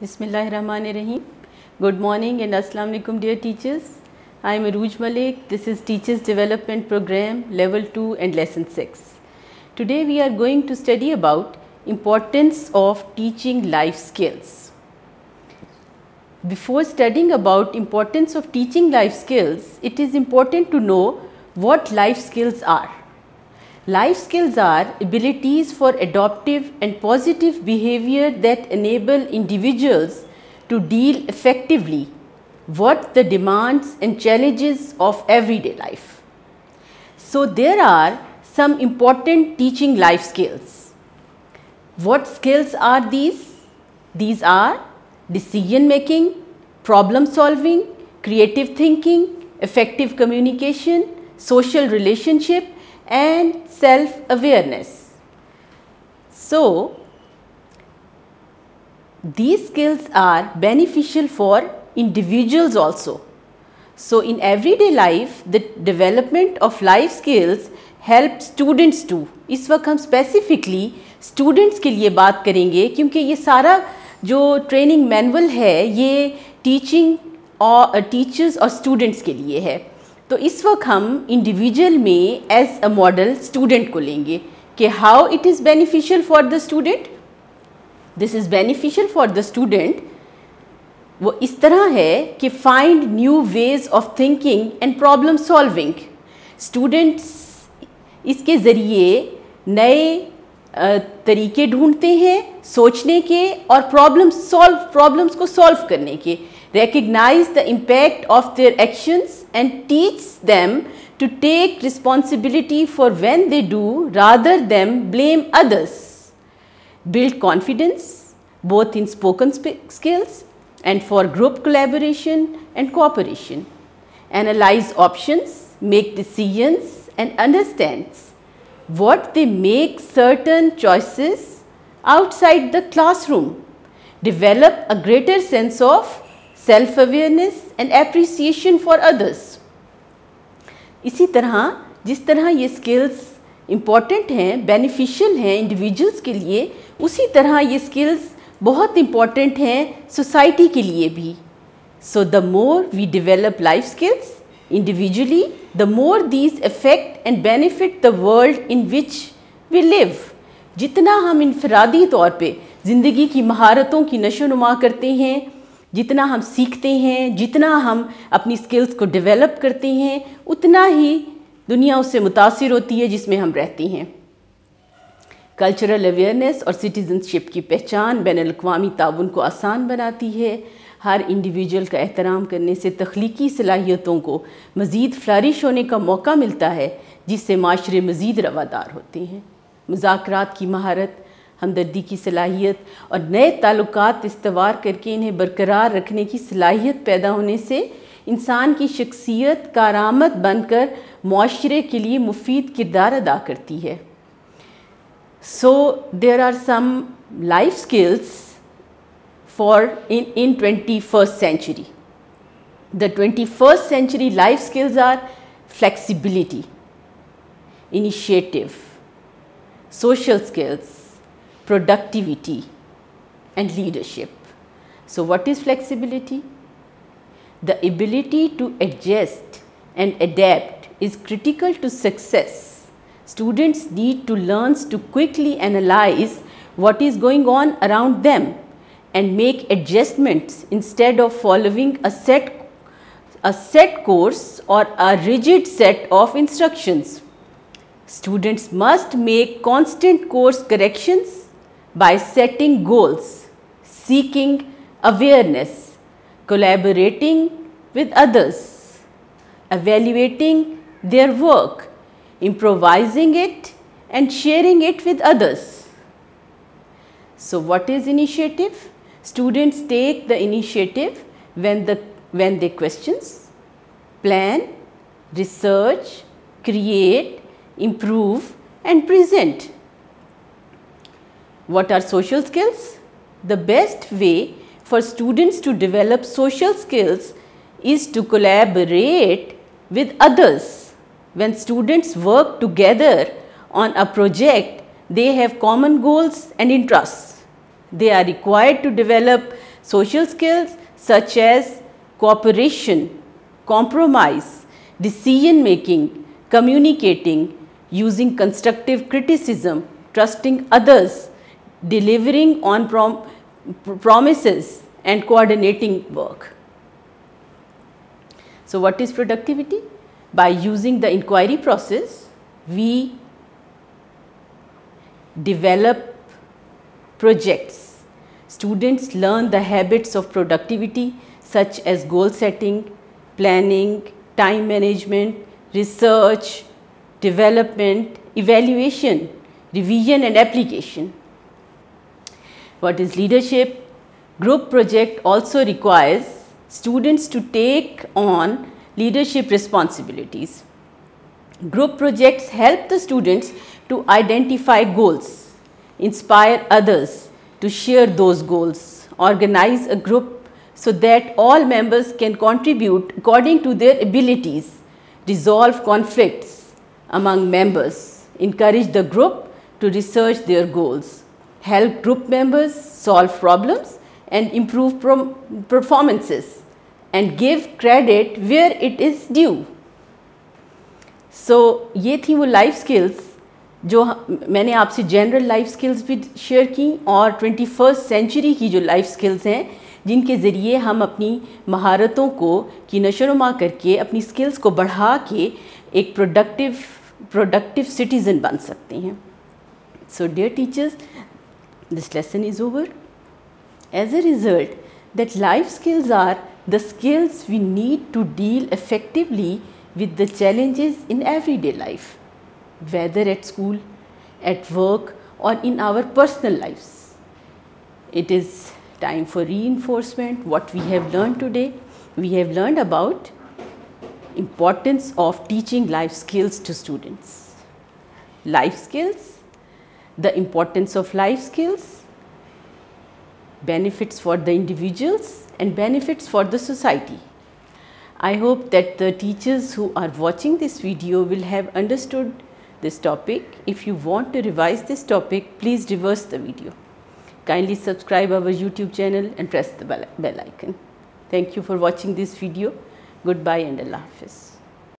Bismillahir Rahmanir Raheem. Good morning and assalamu alaikum dear teachers. I am Arooj Malik. This is Teachers Development Program Level 2 and Lesson 6. Today we are going to study about importance of teaching life skills. Before studying about importance of teaching life skills, it is important to know what life skills are. Life skills are abilities for adaptive and positive behavior that enable individuals to deal effectively with the demands and challenges of everyday life. So there are some important teaching life skills. What skills are these? These are decision making, problem solving, creative thinking, effective communication, social relationship, and self-awareness. So, these skills are beneficial for individuals also. So, in everyday life, the development of life skills help students too. इस वक्त हम specifically students के लिए बात करेंगे क्योंकि ये सारा जो training manual है ये teaching और teachers और students के लिए है. तो इस वक्त हम individual में as a model student को लेंगे कि how it is beneficial for the student. This is beneficial for the student वो इस तरह है कि find new ways of thinking and problem solving. Students इसके ज़रिए नए तरीके ढूंढते हैं सोचने के और problems को solve करने के. Recognize the impact of their actions and teach them to take responsibility for when they do rather than blame others. Build confidence both in spoken skills and for group collaboration and cooperation. Analyze options, make decisions and understand what they make certain choices outside the classroom. Develop a greater sense of self-awareness and appreciation for others. इसी तरह जिस तरह ये skills important हैं beneficial हैं individuals के लिए उसी तरह ये skills बहुत important हैं society के लिए भी. So the more we develop life skills individually, the more these affect and benefit the world in which we live. जितना हम इंफरादी तौर पे ज़िंदगी की महारतों की नशोनुमा करते हैं, जितना हम सीखते हैं, जितना हम अपनी स्किल्स को डेवलप करते हैं, उतना ही दुनिया उससे मुतासिर होती है जिसमें हम रहते हैं. कल्चरल अवेयरनेस और सिटीजनशिप की पहचान बैनुल-अक़वामी ताउन को आसान बनाती है. हर इंडिविजुअल का एहतराम करने से तख्लीकी सलाहियतों को मज़ीद फ्लारिश होने का मौका मिलता है जिससे माशरे मज़ीद रवादार होते हैं. मुज़ाकरात की महारत, हमदर्दी की सलाहियत और नए ताल्लुकात इस्तवार करके इन्हें बरकरार रखने की सलाहियत पैदा होने से इंसान की शख्सियत कारामत बनकर माशरे के लिए मुफीद किरदार अदा करती है. So there are some life skills for in 21st century. The 21st century life skills are flexibility, initiative, social skills, productivity and leadership. So what is flexibility? The ability to adjust and adapt is critical to success. Students need to learn to quickly analyze what is going on around them and make adjustments instead of following a set course or a rigid set of instructions. Students must make constant course corrections by setting goals, seeking awareness, collaborating with others, evaluating their work, improvising it and sharing it with others. So what is initiative? Students take the initiative when they questions, plan, research, create, improve and present. What are social skills? The best way for students to develop social skills is to collaborate with others. When students work together on a project, they have common goals and interests. They are required to develop Social skills such as cooperation, compromise, decision making, communicating, using constructive criticism, trusting others, delivering on promises and coordinating work. So, what is productivity? By using the inquiry process, we develop projects. Students learn the habits of productivity such as goal setting, planning, time management, research, development, evaluation, revision and application. What is leadership? Group project also requires students to take on leadership responsibilities. Group projects help the students to identify goals, inspire others to share those goals, organize a group so that all members can contribute according to their abilities, resolve conflicts among members, encourage the group to research their goals, help group members solve problems and improve performances, and give credit where it is due. So, ये थी वो life skills जो मैंने आपसे general life skills भी share की और 21st century की जो life skills हैं जिनके ज़रिए हम अपनी महारतों को की नशोनुमा करके अपनी skills को बढ़ा के एक productive citizen बन सकते हैं. So dear teachers, this lesson is over. As a result, that life skills are the skills we need to deal effectively with the challenges in everyday life, whether at school, at work or in our personal lives. It is time for reinforcement. What we have learned today, we have learned about importance of teaching life skills to students. Life skills, the importance of life skills, benefits for the individuals and benefits for the society. I hope that the teachers who are watching this video will have understood this topic. If you want to revise this topic, please reverse the video. Kindly subscribe our YouTube channel and press the bell icon. Thank you for watching this video. Goodbye and Allah Hafiz.